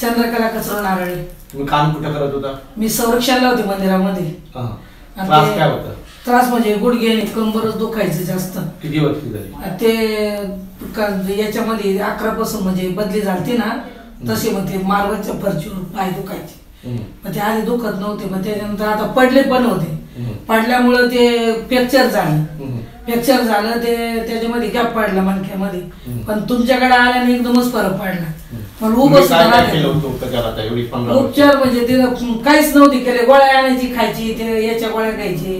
चंद्रकला कचरा नारळी. तुम्ही काम कुठे करत होता? मी संरक्षणला होते मंदिरामध्ये. त्रास काय होता? त्रास म्हणजे गुडघे आणि कंबरच दुखायचे जास्त. किती वर्ष झाली? ते याच्यामध्ये 11 पासून म्हणजे बदली झाली ना तसे मग ते मार्गाच्या फरचीवर पाय दुखायचे. मग ते आधी दुखत नव्हते, मग त्याच्यानंतर आता पडले पण होते. पडल्यामुळे ते फ्रॅक्चर झालं. फ्रॅक्चर झालं ते त्याच्यामध्ये गॅप पडला मणक्यामध्ये. पण तुमच्याकडे आल्याने एकदमच फरक पडला. पण उभं सुद्धा उपचार म्हणजे ते काहीच नव्हती केले. गोळ्या आणायची खायची, ते याच्या गोळ्या घ्यायची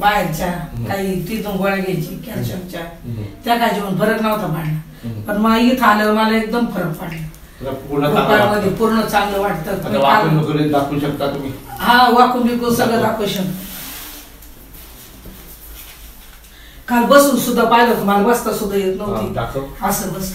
बाहेरच्या, काही तिथून गोळ्या घ्यायची कॅल्शियमच्या, त्या खायची. पण फरक नव्हता पडला. पण मग इथं आल्यावर मला एकदम फरक पडला. पूर्ण चांगलं वाटतं. दाखवू शकता तुम्ही? हा, वाकून बिकून सगळं दाखवू शकता. काल बसून सुद्धा पाहिलं, मला बसता सुद्धा येत नव्हती. असं बस